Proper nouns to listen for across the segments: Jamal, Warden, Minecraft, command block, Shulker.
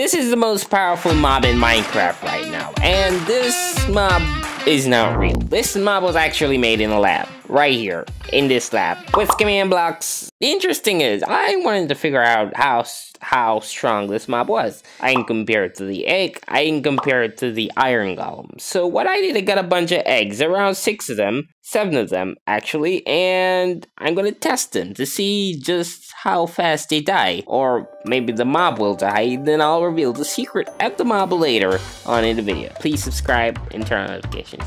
This is the most powerful mob in Minecraft right now, and this mob is not real. This mob was actually made in a lab, right here, in this lab, with command blocks. The interesting is, I wanted to figure out how strong this mob was. I can compare it to the egg, I can compare it to the iron golem. So what I did, I got a bunch of eggs, around 6 of them, 7 of them actually, and I'm gonna test them to see just how fast they die. Or maybe the mob will die, then I'll reveal the secret at the mob later on in the video. Please subscribe and turn on notifications.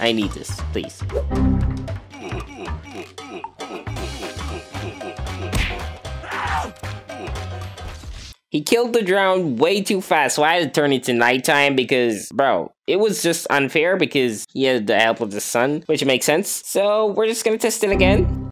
I need this, please. He killed the drowned way too fast, so I had to turn it to nighttime because, bro, it was just unfair because he had the help of the sun, which makes sense. So we're just gonna test it again.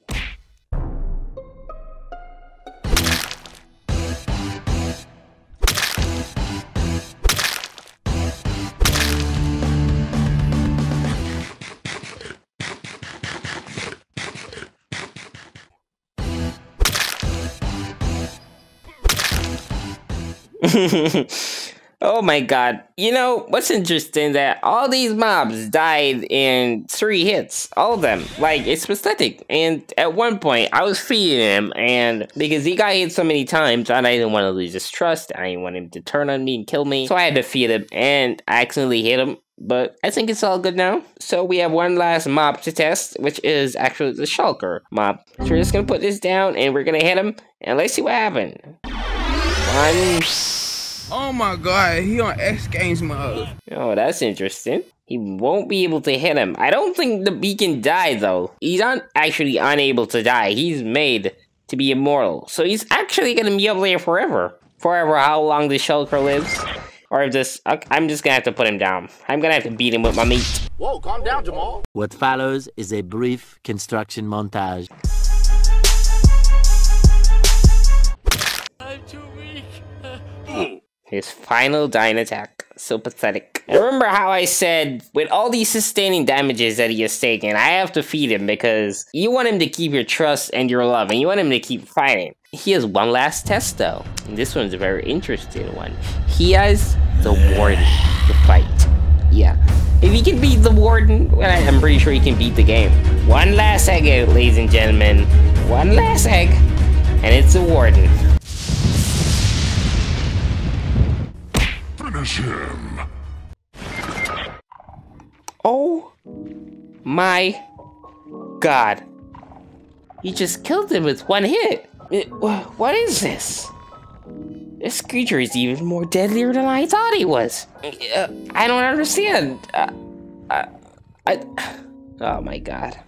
Oh my god. You know, what's interesting that all these mobs died in 3 hits. All of them. Like, it's pathetic. And at one point, I was feeding him, and because he got hit so many times, and I didn't want to lose his trust. I didn't want him to turn on me and kill me. So I had to feed him, and I accidentally hit him. But I think it's all good now. So we have one last mob to test, which is actually the Shulker mob. So we're just going to put this down, and we're going to hit him, and let's see what happens. Oh my god, he on X Games mode. Oh, that's interesting. He won't be able to hit him. I don't think the beacon died though. He's not actually unable to die. He's made to be immortal. So he's actually gonna be up there forever. Forever how long the Shulker lives. Or if this, I'm just gonna have to put him down. I'm gonna have to beat him with my meat. Whoa, calm down, Jamal. What follows is a brief construction montage. His final dying attack. So pathetic. And remember how I said, with all these sustaining damages that he has taken, I have to feed him because you want him to keep your trust and your love, and you want him to keep fighting. He has one last test though. And this one's a very interesting one. He has the Warden to fight. Yeah. If he can beat the Warden, well, I'm pretty sure he can beat the game. One last egg, ladies and gentlemen. One last egg, and it's the Warden. Him. Oh my god. He just killed him with one hit. What is this? This creature is even more deadlier than I thought he was. I don't understand. Oh my god.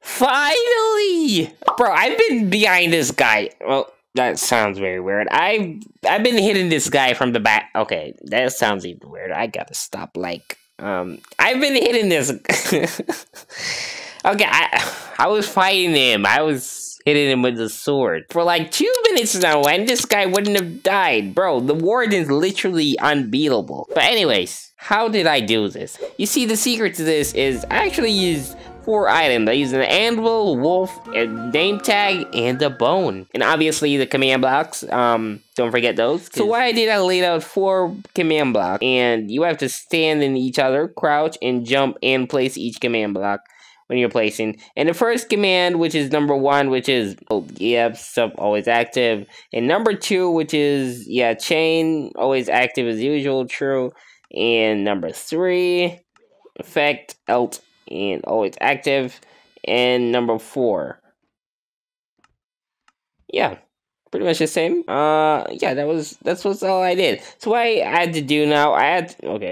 Finally! Bro, I've been behind this guy. Well, that sounds very weird. I've been hitting this guy from the back. Okay, that sounds even weird. I gotta stop. Like, I've been hitting this. Okay, I was fighting him. I was hitting him with a sword for like 2 minutes now, and this guy wouldn't have died, bro. The Warden's literally unbeatable. But anyways, how did I do this? You see, the secret to this is I actually used 4 items. I used an anvil, wolf, a name tag, and a bone. And obviously the command blocks. Don't forget those. So what I did, I laid out 4 command blocks. And you have to stand in each other, crouch, and jump, and place each command block when you're placing. And the first command, which is number 1, which is, stuff always active. And number 2, which is, chain, always active as usual, true. And number 3, effect, alt, and always active. And number 4, pretty much the same. That's what's all I did. So what I had to do now, a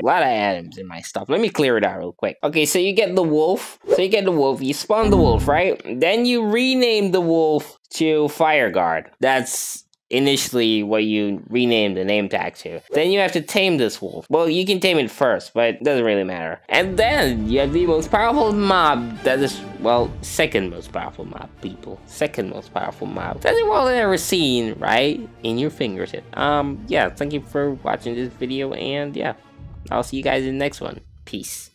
lot of atoms in my stuff. Let me clear it out real quick. Okay, so you get the wolf. You spawn the wolf, right? Then you rename the wolf to Fire Guard. That's initially what you rename the name tag to. Then you have to tame this wolf. Well, you can tame it first, but it doesn't really matter. And then you have the most powerful mob that is, well, second most powerful mob, people. Second most powerful mob that you've all ever seen, right? In your fingertip. Thank you for watching this video, and I'll see you guys in the next one. Peace.